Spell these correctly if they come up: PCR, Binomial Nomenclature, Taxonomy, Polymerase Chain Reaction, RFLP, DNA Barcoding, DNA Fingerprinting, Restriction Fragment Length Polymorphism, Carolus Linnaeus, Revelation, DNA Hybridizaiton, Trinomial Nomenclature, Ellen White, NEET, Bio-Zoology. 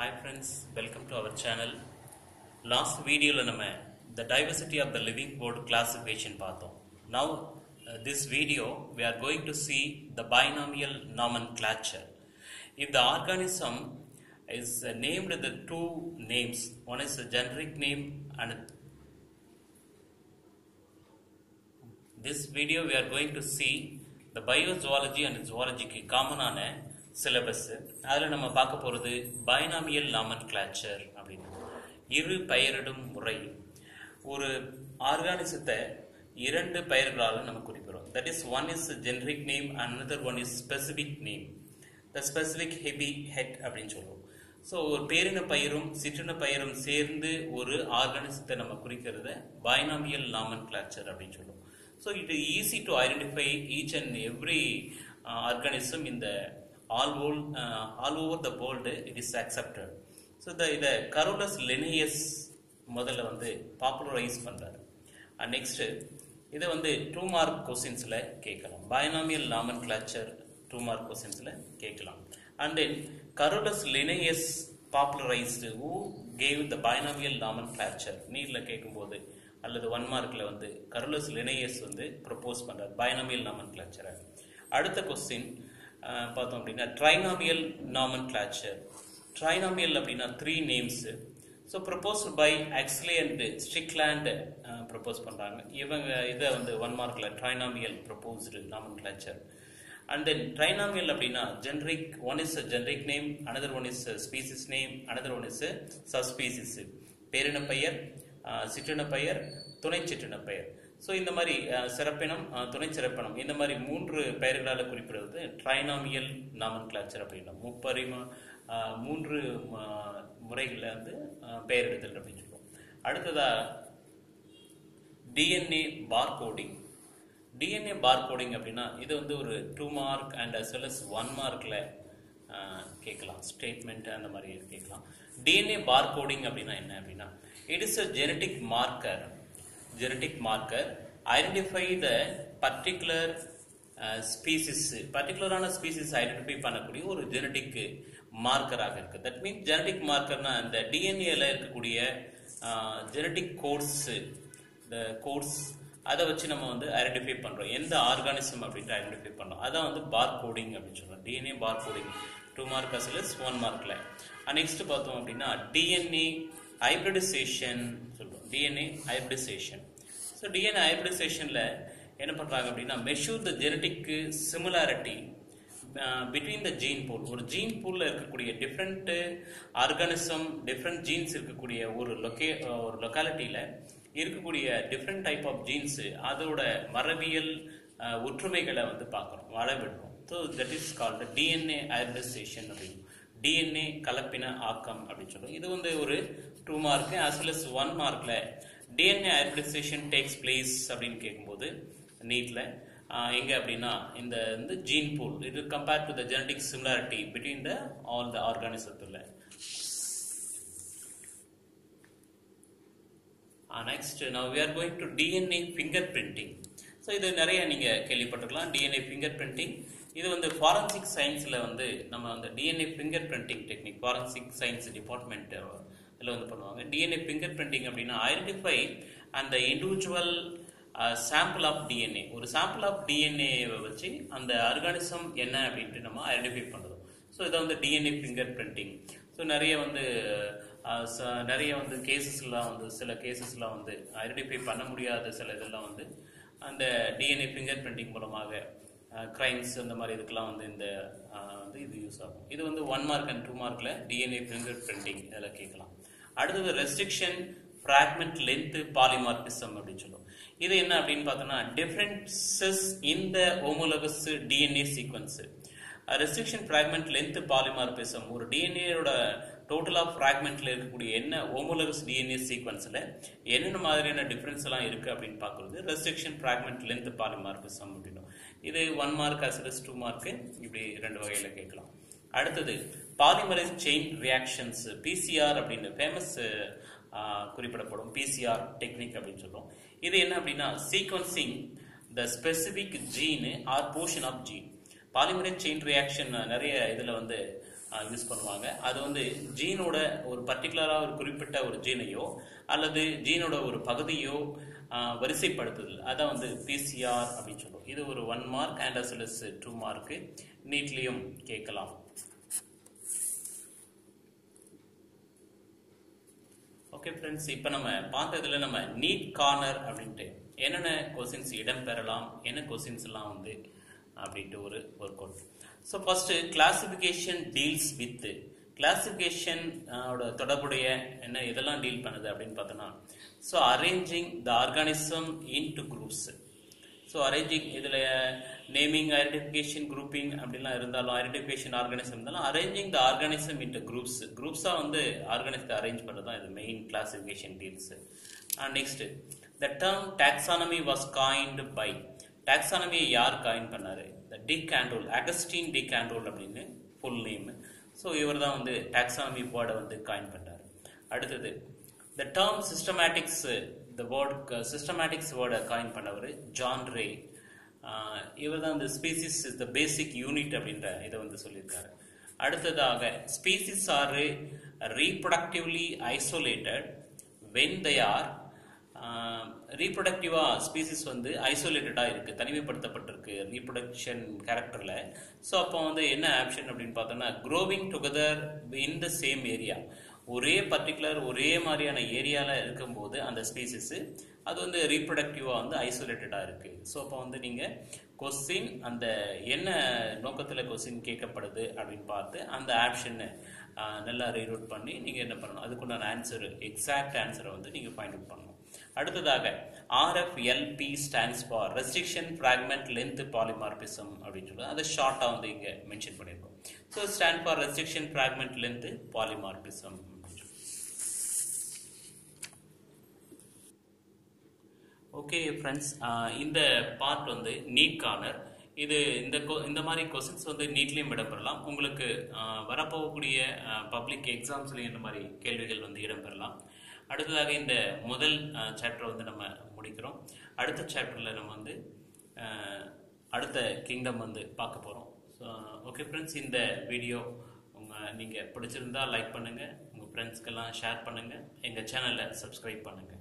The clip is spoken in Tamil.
Hi friends, welcome to our channel. Last video la nama the diversity of the living world classification paathom. Now this video we are going to see the binomial nomenclature. If the organism is named the two names, one is a generic name and this video we are going to see the biozoology and zoology ki common ana syllabus. அதில் நம்ம பார்க்க போகிறது பைனாமியல் நாமன்கிளாச்சர் அப்படின்னு. இரு பெயரிடும் முறை. ஒரு ஆர்கானிசத்தை இரண்டு பெயர்களால் நம்ம குறிப்பிடுறோம். That is, one is generic name, another one is specific name. The specific heavy head அப்படின்னு சொல்லுவோம். ஸோ ஒரு பேரின பயிரும் சிற்றின பயிரும் சேர்ந்து ஒரு ஆர்கானிசத்தை நம்ம குறிக்கிறத பைனாமியல் நாமன்கிளாச்சர் அப்படின்னு சொல்லுவோம். So it is easy to identify each and every organism in the all over the world it is accepted. So the Carolus Linnaeus முதல்ல வந்து popularize பண்றாரு. And next இதை வந்து 2 mark questionsல கேட்கலாம். Binomial nomenclature 2 mark questionsல கேட்கலாம். And then Carolus Linnaeus popularized, who gave the binomial nomenclature நீட்ல கேட்கும்போது அல்லது 1 markல வந்து Carolus Linnaeus வந்து propose பண்றாரு binomial nomenclature. அடுத்த question பார்த்தோம் அப்படின்னா ட்ரைனாமியல் நாமன்கிளாச்சர். ட்ரைனாமியல் அப்படின்னா 3 names. So proposed by Oxley and Strickland propose பண்ணுறாங்க. இவங்க இதை வந்து 1 markல trinomial proposed nomenclature. And then trinomial அப்படின்னா generic, one is generic name, another one is species name, another one is subspecies. பேரின பெயர், சிற்றின பெயர், துணை சிற்றின பெயர். ஸோ இந்த மாதிரி சிறப்பினம், துணை சிறப்பினம், இந்த மாதிரி 3 பெயர்களால் குறிப்பிடுவது ட்ரைனாமியல் நாமன்கிளாச்சர் அப்படின்னா 3 முறைகளில் வந்து பெயரிடுதல் அப்படின்னு சொல்லுவோம். அடுத்ததாக டிஎன்ஏ பார்கோடிங். டிஎன்ஏ பார்கோடிங் அப்படின்னா இது வந்து ஒரு 2 mark and as well as 1 markல கேட்கலாம். ஸ்டேட்மெண்ட் அந்த மாதிரி கேட்கலாம். டிஎன்ஏ பார்கோடிங் அப்படின்னா என்ன அப்படின்னா, it is a genetic marker. Genetic marker identify the particular species identify பண்ணக்கூடிய ஒரு ஜெனடிக் மார்க்கராக இருக்குது. தட் மீன்ஸ் ஜெனடிக் மார்க்கர்னா அந்த டிஎன்ஏல இருக்கக்கூடிய ஜெனடிக் கோட்ஸ், இந்த கோட்ஸ் அதை வச்சு நம்ம வந்து ஐடென்டிஃபை பண்ணுறோம் எந்த ஆர்கானிசம் அப்படின்ட்டு ஐடென்டிஃபை பண்ணுறோம். அதான் வந்து பார்கோடிங் அப்படின்னு சொல்கிறோம். டிஎன்ஏ பார்கோடிங் 2 mark அசலஸ் 1 markல. நெக்ஸ்ட் பார்த்தோம் அப்படின்னா டிஎன்ஏ ஹைப்ரிடைசேஷன் சொல்லுவோம். DNA hybridisation. ஸோ டிஎன்ஏ ஹைப்ரிடைசேஷனில் என்ன பண்ணுறாங்க அப்படின்னா, measure the genetic similarity between the gene pool. ஒரு ஜீன் பூலில் இருக்கக்கூடிய டிஃப்ரெண்ட் ஆர்கானிசம், டிஃப்ரெண்ட் ஜீன்ஸ் இருக்கக்கூடிய ஒரு லொக்காலிட்டியில் இருக்கக்கூடிய டிஃப்ரெண்ட் டைப் ஆஃப் ஜீன்ஸு அதோட மரபியல் ஒற்றுமைகளை வந்து பார்க்குறோம், அளவிடுறோம். So that is called DNA hybridisation அப்படின்னு. டிஎன்ஏ கலப்பின ஆக்கம் அப்படின்னு சொல்லுவோம். இது வந்து ஒரு 2 mark as well as 1 markல டிஎன்ஏ ஹைப்ரிடைசேஷன் டேக்ஸ் பிளேஸ் அப்படின்னு கேட்கும்போது நீட்ல எங்கே அப்படின்னா, இந்த வந்து ஜீன் பூல் இது compared to the genetic similarity between the all the ஆர்கானிசத்துல. Next now we are going to DNA finger printing. So இது நிறைய நீங்கள் கேள்விப்பட்டிருக்கலாம். டிஎன்ஏ ஃபிங்கர் பிரிண்டிங் இது வந்து ஃபாரன்சிக் சயின்ஸில் வந்து நம்ம அந்த DNA finger printing technique forensic science department இதில் வந்து பண்ணுவாங்க. டிஎன்ஏ ஃபிங்கர் பிரிண்டிங் அப்படின்னா ஐடென்டிஃபை அந்த இண்டிவிஜுவல் சாம்பிள் ஆஃப் டிஎன்ஏ. ஒரு சாம்பிள் ஆஃப் டிஎன்ஏவை வச்சு அந்த ஆர்கானிசம் என்ன அப்படின்ட்டு நம்ம ஐடென்டிஃபை பண்ணுறோம். ஸோ இதை வந்து டிஎன்ஏ ஃபிங்கர் பிரிண்டிங். ஸோ நிறைய வந்து கேசஸ்லாம் வந்து சில கேசஸ்லாம் வந்து ஐடென்டிஃபை பண்ண முடியாத சில இதெல்லாம் வந்து அந்த டிஎன்ஏ ஃபிங்கர் பிரிண்டிங் மூலமாக கிரைம்ஸ் அந்த மாதிரி இதுக்கெல்லாம் வந்து இந்த வந்து இது யூஸ் ஆகும். இது வந்து 1 mark அண்ட் 2 markல டிஎன்ஏ ஃபிங்கர் பிரிண்டிங் இதெல்லாம் கேட்கலாம். அடுத்தது ரெஸ்ட்ரிக்ஷன் ஃப்ராக்மெண்ட் லென்த் பாலிமார்பிசம் அப்படின்னு சொல்லுவோம். இது என்ன அப்படின்னு பார்த்தோம்னா, differences in the homologous DNA sequence. Restriction fragment length polymorphism ஒரு டிஎன்ஏயோட டோட்டலாக ஃப்ராக்மெண்ட்டில் இருக்கக்கூடிய என்ன ஹோமோலகஸ் டிஎன்ஏ சீக்வன்ஸில் என்னென்ன மாதிரியான டிஃப்ரென்ஸ் எல்லாம் இருக்குது அப்படின்னு பார்க்குறது ரெஸ்ட்ரிக்ஷன் ஃப்ராக்மெண்ட் லென்த் பாலிமார்பிசம் அப்படின்னும். இது 1 mark அசலஸ் 2 mark இப்படி 2 வகையில் கேட்கலாம். அடுத்தது பாலிமரேஸ் செயின் ரியாக்ஷன்ஸ் பிசிஆர் அப்படின்னு ஃபேமஸ் குறிப்பிடப்படும் பிசிஆர் டெக்னிக் அப்படின்னு சொல்கிறோம். இது என்ன அப்படின்னா, sequencing the specific gene or portion of gene. Polymerase chain reaction நிறைய இதில் வந்து use பண்ணுவாங்க. அது வந்து ஜீனோட ஒரு பர்டிகுலராக ஒரு குறிப்பிட்ட ஒரு ஜீனையோ அல்லது ஜீனோட ஒரு பகுதியோ வரிசைப்படுத்துதல், அதான் வந்து பிசிஆர் அப்படின்னு சொல்லுவோம். இது ஒரு 1 mark and as well as 2 mark நீட்லேயும் கேட்கலாம். ஓகே ஃப்ரெண்ட்ஸ், இப்போ நம்ம பார்த்ததில் நம்ம நீட் கார்னர் அப்படின்ட்டு என்னென்ன கொஸ்டின்ஸ் இடம் பெறலாம், என்ன கொஸ்டின்ஸ்லாம் வந்து அப்படின்ட்டு ஒரு work out. So first classification deals with classification தொடர்புடைய என்ன இதெல்லாம் டீல் பண்ணுது அப்படின்னு பார்த்தோன்னா, so arranging the organism into groups. So arranging இதில் நேமிங், ஐடென்டிஃபிகேஷன், குரூப்பிங் அப்படிலாம் இருந்தாலும், ஐடென்டிஃபிகேஷன் ஆர்கானிசம் இருந்தாலும், arranging the organism into groups, குரூப்ஸாக வந்து ஆர்கானிசத்தை அரேஞ்ச் பண்ணுறது தான் இது main classification deals. And next the term taxonomy was coined by, டாக்ஸானமியை யார் காயின் பண்ணார்? The de Candolle, Augustin tick candle அப்படின்னு ஃபுல் நேம். ஸோ இவர் தான் வந்து டாக்ஸானமி வேர்டை வந்து காயின் பண்ணார். அடுத்தது the term systematics, the word systematics வேர்டை காயின் பண்ணவர் ஜான் ரே. இவர் தான் இந்த species is the basic unit அப்படின்ற இதை வந்து சொல்லியிருக்காரு. அடுத்ததாக species are reproductively isolated when they are, ரீப்ரொடக்டிவாக ஸ்பீசிஸ் வந்து ஐசோலேட்டடாக இருக்குது, தனிமைப்படுத்தப்பட்டிருக்கு ரீப்ரொடக்ஷன் கேரக்டரில். ஸோ அப்போ வந்து என்ன ஆப்ஷன் அப்படின்னு பார்த்தோம்னா, growing together in the same area, ஒரே பர்டிகுலர் ஒரே மாதிரியான ஏரியாவில் இருக்கும்போது அந்த ஸ்பீசிஸு அது வந்து ரீப்ரொடக்டிவாக வந்து ஐசோலேட்டடாக இருக்குது. ஸோ அப்போ வந்து நீங்கள் கொஸ்டின் அந்த என்ன நோக்கத்தில் கொஸ்டின் கேட்கப்படுது அப்படின்னு பார்த்து அந்த ஆப்ஷனை நல்லா ரீரூட் பண்ணி நீங்கள் என்ன பண்ணணும், அதுக்குண்டான ஆன்சரு எக்ஸாக்ட் ஆன்சரை வந்து நீங்கள் ஃபைண்ட் அவுட் பண்ணணும். அடுத்ததாக RFLP stands for Restriction Fragment Length Polymorphism அப்படின்னு சொல்லுவோம். அதை ஷார்ட்டாக வந்து இங்கே மென்ஷன் பண்ணியிருக்கோம். So stand for restriction fragment length polymorphism. Okay friends, இந்த பார்ட் வந்து நீட் கார்னர். இது இந்த மாதிரி கொஸ்டின்ஸ் வந்து நீட்லேயும் இடம்பெறலாம். உங்களுக்கு வரப்போகக்கூடிய பப்ளிக் எக்ஸாம்ஸ்லேயும் இந்த மாதிரி கேள்விகள் வந்து இடம்பெறலாம். அடுத்ததாக இந்த முதல் சாப்டரை வந்து நம்ம முடிக்கிறோம். அடுத்த சாப்டரில் நம்ம வந்து அடுத்த கிங்டம் வந்து பார்க்க போகிறோம். ஸோ ஓகே ஃப்ரெண்ட்ஸ், இந்த வீடியோ நீங்கள் பிடிச்சிருந்தால் லைக் பண்ணுங்கள், உங்கள் ஃப்ரெண்ட்ஸ்க்கெல்லாம் ஷேர் பண்ணுங்கள், எங்கள் சேனலை சப்ஸ்கிரைப் பண்ணுங்கள்.